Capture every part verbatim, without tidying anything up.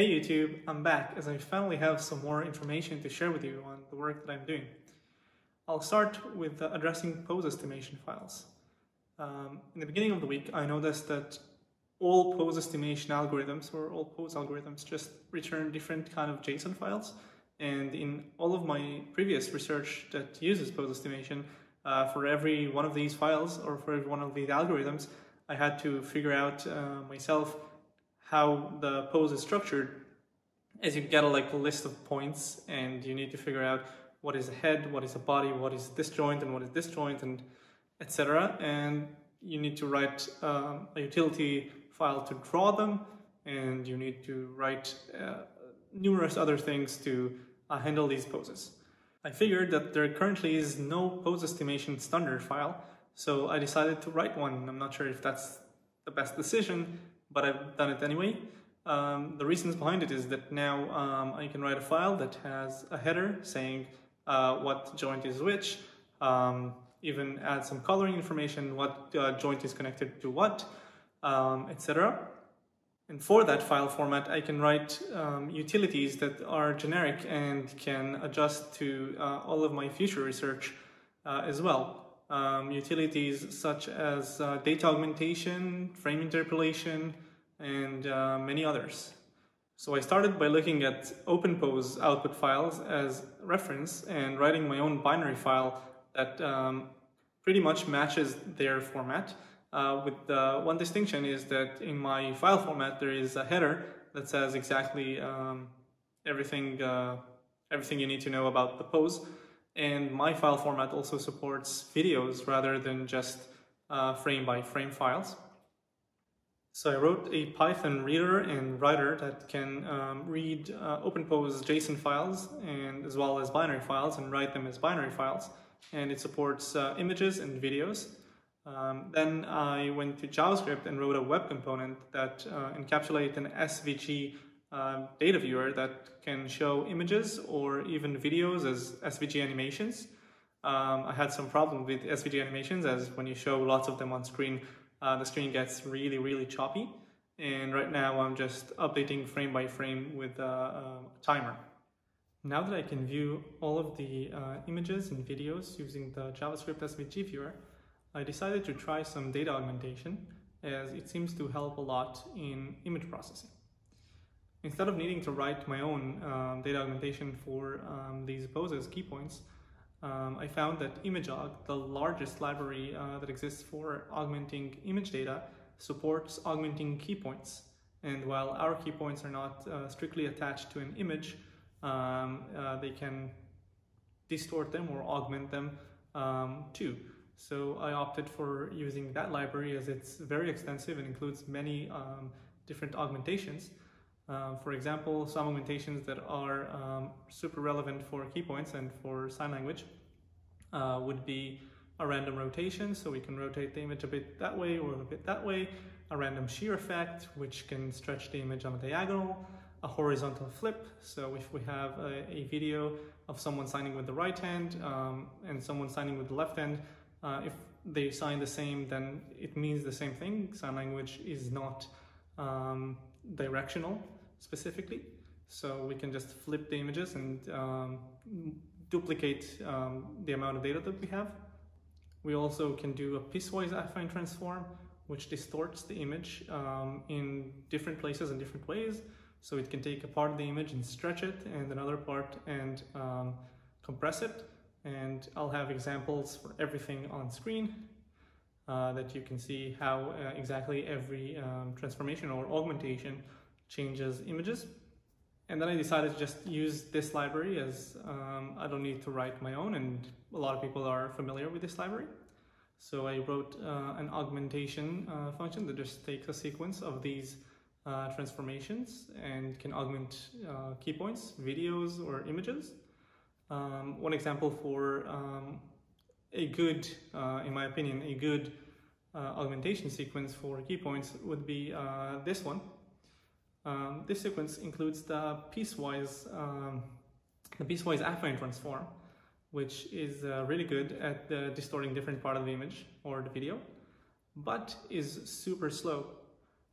Hey YouTube, I'm back as I finally have some more information to share with you on the work that I'm doing. I'll start with uh, addressing pose estimation files. Um, in the beginning of the week, I noticed that all pose estimation algorithms or all pose algorithms just return different kind of JSON files. And in all of my previous research that uses pose estimation, uh, for every one of these files or for every one of these algorithms, I had to figure out uh, myself how the pose is structured, as you get a, like a list of points, and you need to figure out what is a head, what is a body, what is disjoint, and what is disjoint, and et cetera. And you need to write um, a utility file to draw them, and you need to write uh, numerous other things to uh, handle these poses. I figured that there currently is no pose estimation standard file, so I decided to write one. I'm not sure if that's the best decision, but I've done it anyway. Um, the reasons behind it is that now um, I can write a file that has a header saying uh, what joint is which, um, even add some coloring information, what uh, joint is connected to what, um, et cetera. And for that file format, I can write um, utilities that are generic and can adjust to uh, all of my future research uh, as well. Um, utilities such as uh, data augmentation, frame interpolation, and uh, many others. So I started by looking at OpenPose output files as reference and writing my own binary file that um, pretty much matches their format. Uh, with the one distinction is that in my file format there is a header that says exactly um, everything, uh, everything you need to know about the pose. And my file format also supports videos rather than just uh, frame by frame files. So I wrote a Python reader and writer that can um, read uh, OpenPose JSON files and as well as binary files and write them as binary files. And it supports uh, images and videos. Um, then I went to JavaScript and wrote a web component that uh, encapsulates an S V G Uh, data viewer that can show images or even videos as S V G animations. Um, I had some problem with S V G animations, as when you show lots of them on screen, uh, the screen gets really, really choppy. And right now I'm just updating frame by frame with a, a timer. Now that I can view all of the uh, images and videos using the JavaScript S V G viewer, I decided to try some data augmentation, as it seems to help a lot in image processing. Instead of needing to write my own um, data augmentation for um, these poses key points, um, I found that imgaug, the largest library uh, that exists for augmenting image data, supports augmenting key points. And while our key points are not uh, strictly attached to an image, um, uh, they can distort them or augment them um, too. So I opted for using that library, as it's very extensive and includes many um, different augmentations. Uh, for example, some augmentations that are um, super relevant for key points and for sign language uh, would be a random rotation, so we can rotate the image a bit that way or a bit that way, a random shear effect, which can stretch the image on a diagonal, a horizontal flip, so if we have a, a video of someone signing with the right hand um, and someone signing with the left hand, uh, if they sign the same, then it means the same thing. Sign language is not um, directional specifically, so we can just flip the images and um, duplicate um, the amount of data that we have. We also can do a piecewise affine transform, which distorts the image um, in different places and different ways, so it can take a part of the image and stretch it, and another part and um, compress it. And I'll have examples for everything on screen uh, that you can see how uh, exactly every um, transformation or augmentation changes images. And then I decided to just use this library, as um, I don't need to write my own, and a lot of people are familiar with this library. So I wrote uh, an augmentation uh, function that just takes a sequence of these uh, transformations and can augment uh, key points, videos, or images. Um, one example for um, a good, uh, in my opinion, a good uh, augmentation sequence for key points would be uh, this one. Um, this sequence includes the piecewise, um, the piecewise affine transform, which is uh, really good at uh, distorting different part of the image or the video, but is super slow.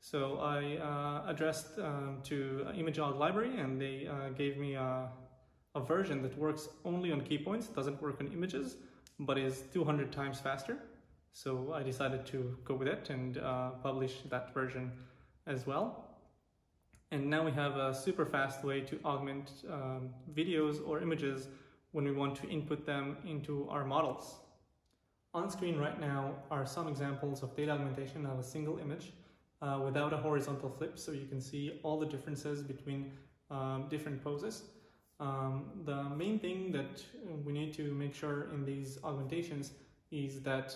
So I uh, addressed um, to imgaug library, and they uh, gave me a, a version that works only on key points, doesn't work on images, but is two hundred times faster. So I decided to go with it and uh, publish that version as well. And now we have a super fast way to augment um, videos or images when we want to input them into our models. On screen right now are some examples of data augmentation of a single image uh, without a horizontal flip, so you can see all the differences between um, different poses. Um, the main thing that we need to make sure in these augmentations is that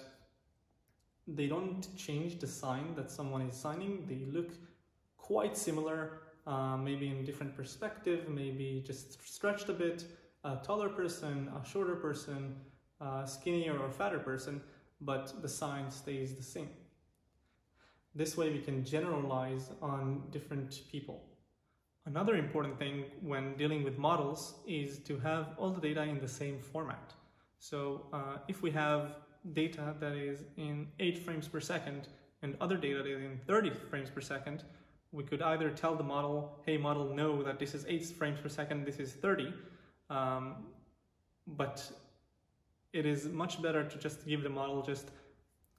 they don't change the sign that someone is signing. They look quite similar, uh, maybe in different perspective, maybe just stretched a bit, a taller person, a shorter person, a skinnier or fatter person, but the sign stays the same. This way we can generalize on different people. Another important thing when dealing with models is to have all the data in the same format. So uh, if we have data that is in eight frames per second and other data that is in thirty frames per second, we could either tell the model, hey model, know that this is eight frames per second, this is thirty, um, but it is much better to just give the model just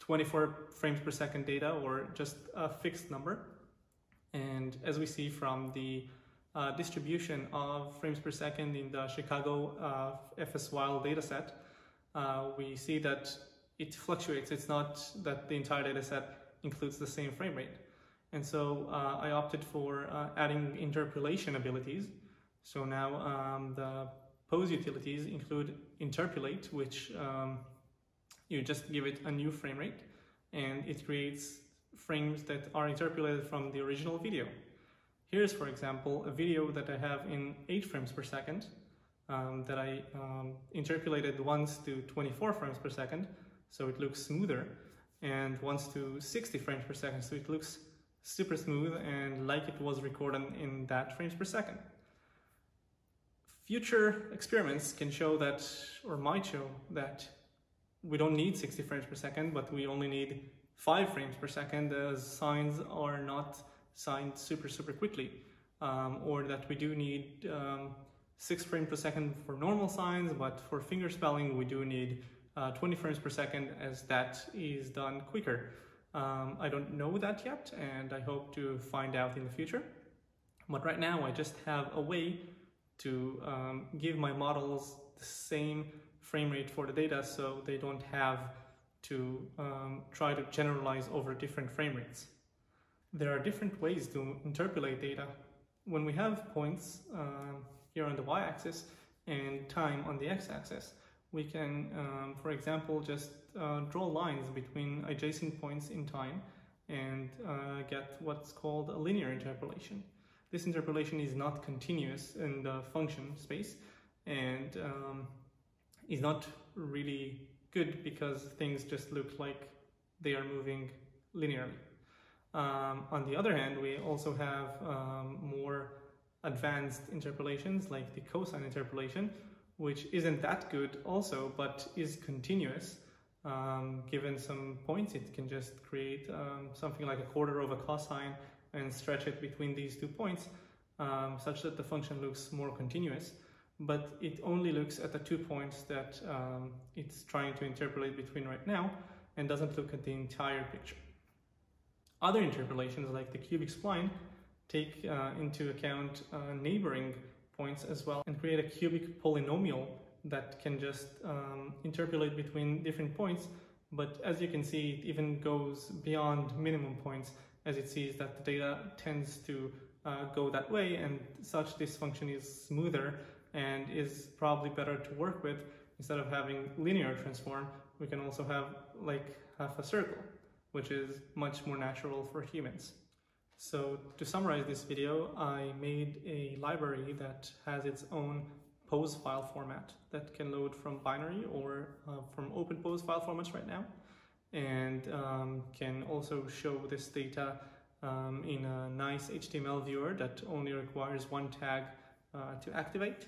twenty-four frames per second data or just a fixed number. And as we see from the uh, distribution of frames per second in the Chicago uh, F S Wild dataset, uh, we see that it fluctuates. It's not that the entire dataset includes the same frame rate. And so uh, I opted for uh, adding interpolation abilities. So now um, the pose utilities include interpolate, which um, you just give it a new frame rate, and it creates frames that are interpolated from the original video. Here's, for example, a video that I have in eight frames per second um, that I um, interpolated once to twenty-four frames per second, so it looks smoother, and once to sixty frames per second, so it looks super smooth and like it was recorded in that frames per second. Future experiments can show that, or might show, that we don't need sixty frames per second, but we only need five frames per second as signs are not signed super, super quickly. Um, or that we do need um, six frames per second for normal signs, but for finger spelling we do need uh, twenty frames per second, as that is done quicker. Um, I don't know that yet, and I hope to find out in the future. But right now I just have a way to um, give my models the same frame rate for the data, so they don't have to um, try to generalize over different frame rates. There are different ways to interpolate data. When we have points uh, here on the y-axis and time on the x-axis, we can, um, for example, just uh, draw lines between adjacent points in time and uh, get what's called a linear interpolation. This interpolation is not continuous in the function space, and um, is not really good because things just look like they are moving linearly. Um, on the other hand, we also have um, more advanced interpolations like the cosine interpolation, which isn't that good also, but is continuous. Um, given some points, it can just create um, something like a quarter of a cosine and stretch it between these two points, um, such that the function looks more continuous, but it only looks at the two points that um, it's trying to interpolate between right now and doesn't look at the entire picture. Other interpolations, like the cubic spline, take uh, into account uh, neighboring points as well and create a cubic polynomial that can just um, interpolate between different points, but as you can see, it even goes beyond minimum points as it sees that the data tends to uh, go that way, and such this function is smoother and is probably better to work with. Instead of having linear transform, we can also have like half a circle, which is much more natural for humans. So to summarize this video, I made a library that has its own pose file format that can load from binary or uh, from OpenPose file formats right now, and um, can also show this data um, in a nice H T M L viewer that only requires one tag uh, to activate.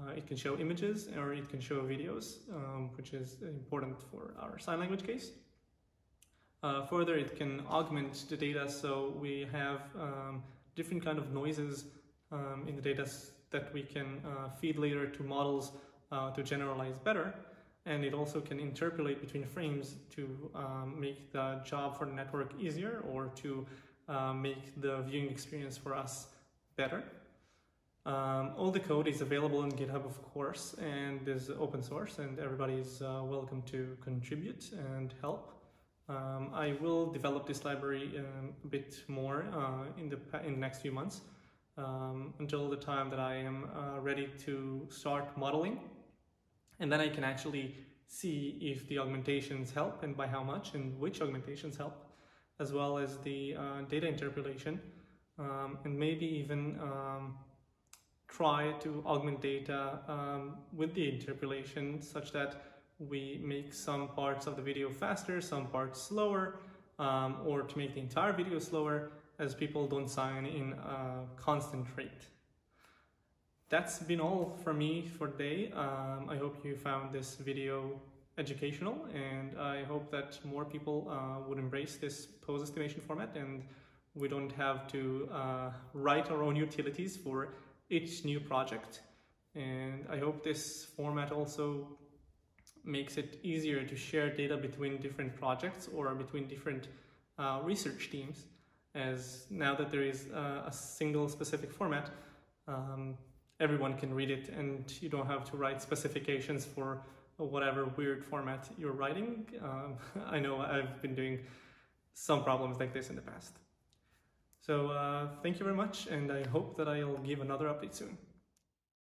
Uh, it can show images or it can show videos, um, which is important for our sign language case. Uh, further, it can augment the data, so we have um, different kind of noises um, in the data that we can uh, feed later to models uh, to generalize better. And it also can interpolate between frames to um, make the job for the network easier, or to uh, make the viewing experience for us better. Um, all the code is available on GitHub, of course, and is open source, and everybody is uh, welcome to contribute and help. Um, I will develop this library um, a bit more uh, in, the in the next few months, um, until the time that I am uh, ready to start modeling. And then I can actually see if the augmentations help, and by how much, and which augmentations help, as well as the uh, data interpolation, um, and maybe even um, try to augment data um, with the interpolation, such that we make some parts of the video faster, some parts slower, um, or to make the entire video slower, as people don't sign in a constant rate. That's been all from me for today. Um, I hope you found this video educational, and I hope that more people uh, would embrace this pose estimation format, and we don't have to uh, write our own utilities for each new project. And I hope this format also makes it easier to share data between different projects, or between different uh, research teams, as now that there is uh, a single specific format, um, everyone can read it, and you don't have to write specifications for whatever weird format you're writing. Um, I know I've been doing some problems like this in the past. So uh, thank you very much, and I hope that I'll give another update soon.